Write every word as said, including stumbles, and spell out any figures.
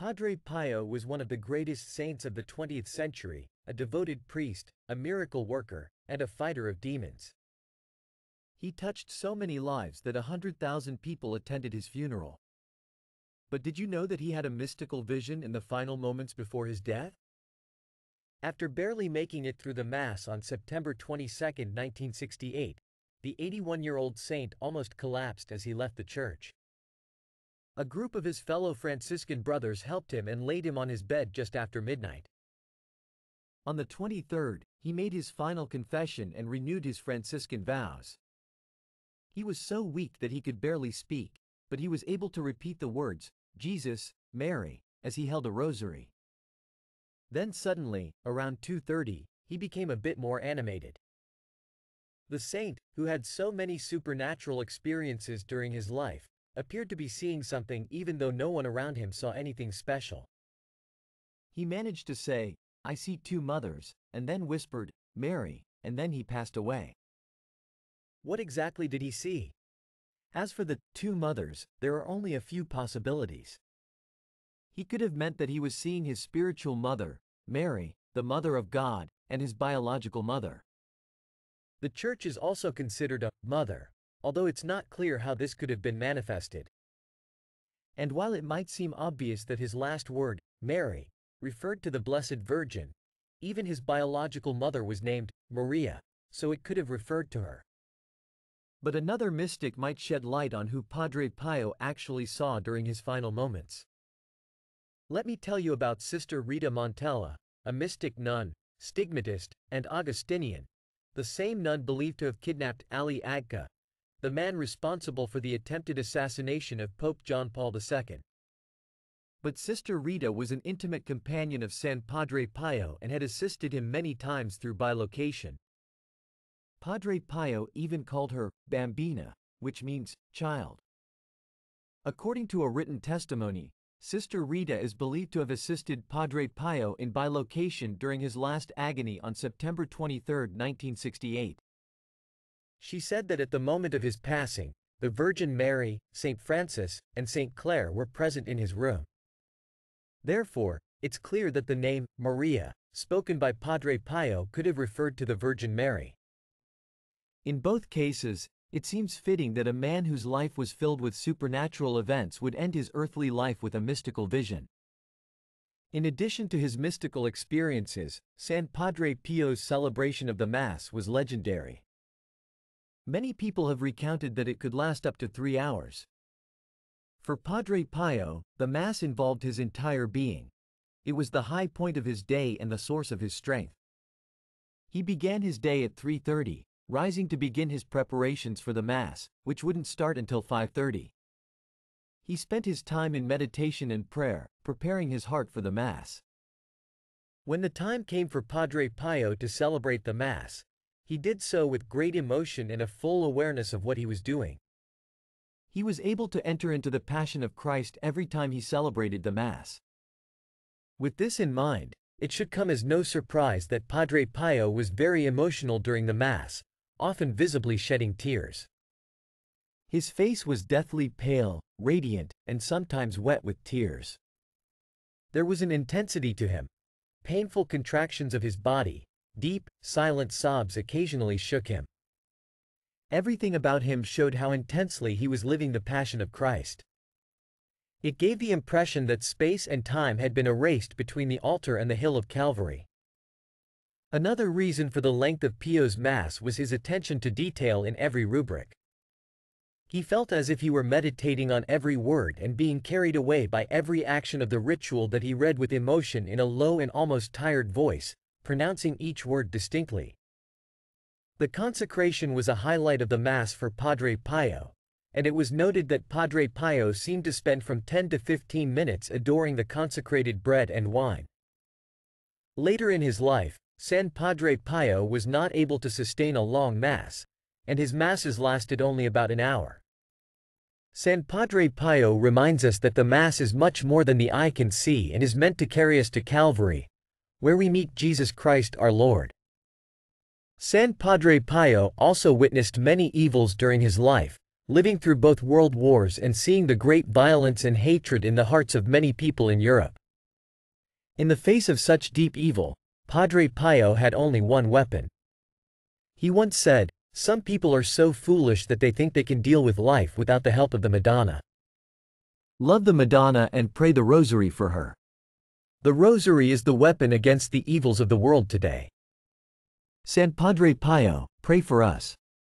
Padre Pio was one of the greatest saints of the twentieth century, a devoted priest, a miracle worker, and a fighter of demons. He touched so many lives that a hundred thousand people attended his funeral. But did you know that he had a mystical vision in the final moments before his death? After barely making it through the Mass on September twenty-second, nineteen sixty-eight, the eighty-one-year-old saint almost collapsed as he left the church. A group of his fellow Franciscan brothers helped him and laid him on his bed just after midnight. On the twenty-third, he made his final confession and renewed his Franciscan vows. He was so weak that he could barely speak, but he was able to repeat the words, "Jesus, Mary," as he held a rosary. Then suddenly, around two thirty, he became a bit more animated. The saint, who had so many supernatural experiences during his life, appeared to be seeing something even though no one around him saw anything special. He managed to say, "I see two mothers," and then whispered, "Mary," and then he passed away. What exactly did he see? As for the two mothers, there are only a few possibilities. He could have meant that he was seeing his spiritual mother, Mary, the mother of God, and his biological mother. The Church is also considered a mother, although it's not clear how this could have been manifested. And while it might seem obvious that his last word, Mary, referred to the Blessed Virgin, even his biological mother was named Maria, so it could have referred to her. But another mystic might shed light on who Padre Pio actually saw during his final moments. Let me tell you about Sister Rita Montella, a mystic nun, stigmatist, and Augustinian, the same nun believed to have kidnapped Ali Agca, the man responsible for the attempted assassination of Pope John Paul the Second. But Sister Rita was an intimate companion of San Padre Pio and had assisted him many times through bilocation. Padre Pio even called her Bambina, which means child. According to a written testimony, Sister Rita is believed to have assisted Padre Pio in bilocation during his last agony on September twenty-third, nineteen sixty-eight. She said that at the moment of his passing, the Virgin Mary, Saint Francis, and Saint Clare were present in his room. Therefore, it's clear that the name, Maria, spoken by Padre Pio could have referred to the Virgin Mary. In both cases, it seems fitting that a man whose life was filled with supernatural events would end his earthly life with a mystical vision. In addition to his mystical experiences, San Padre Pio's celebration of the Mass was legendary. Many people have recounted that it could last up to three hours. For Padre Pio, the Mass involved his entire being. It was the high point of his day and the source of his strength. He began his day at three thirty. Rising to begin his preparations for the Mass, which wouldn't start until five thirty. He spent his time in meditation and prayer, preparing his heart for the Mass. When the time came for Padre Pio to celebrate the Mass, he did so with great emotion and a full awareness of what he was doing. He was able to enter into the Passion of Christ every time he celebrated the Mass. With this in mind, it should come as no surprise that Padre Pio was very emotional during the Mass, often visibly shedding tears. His face was deathly pale, radiant, and sometimes wet with tears. There was an intensity to him. Painful contractions of his body, deep, silent sobs occasionally shook him. Everything about him showed how intensely he was living the Passion of Christ. It gave the impression that space and time had been erased between the altar and the hill of Calvary. Another reason for the length of Pio's Mass was his attention to detail in every rubric. He felt as if he were meditating on every word and being carried away by every action of the ritual that he read with emotion in a low and almost tired voice, pronouncing each word distinctly. The consecration was a highlight of the Mass for Padre Pio, and it was noted that Padre Pio seemed to spend from ten to fifteen minutes adoring the consecrated bread and wine. Later in his life, San Padre Pio was not able to sustain a long Mass, and his Masses lasted only about an hour. San Padre Pio reminds us that the Mass is much more than the eye can see and is meant to carry us to Calvary, where we meet Jesus Christ our Lord. San Padre Pio also witnessed many evils during his life, living through both world wars and seeing the great violence and hatred in the hearts of many people in Europe. In the face of such deep evil, Padre Pio had only one weapon. He once said, "Some people are so foolish that they think they can deal with life without the help of the Madonna. Love the Madonna and pray the Rosary for her." The Rosary is the weapon against the evils of the world today. San Padre Pio, pray for us.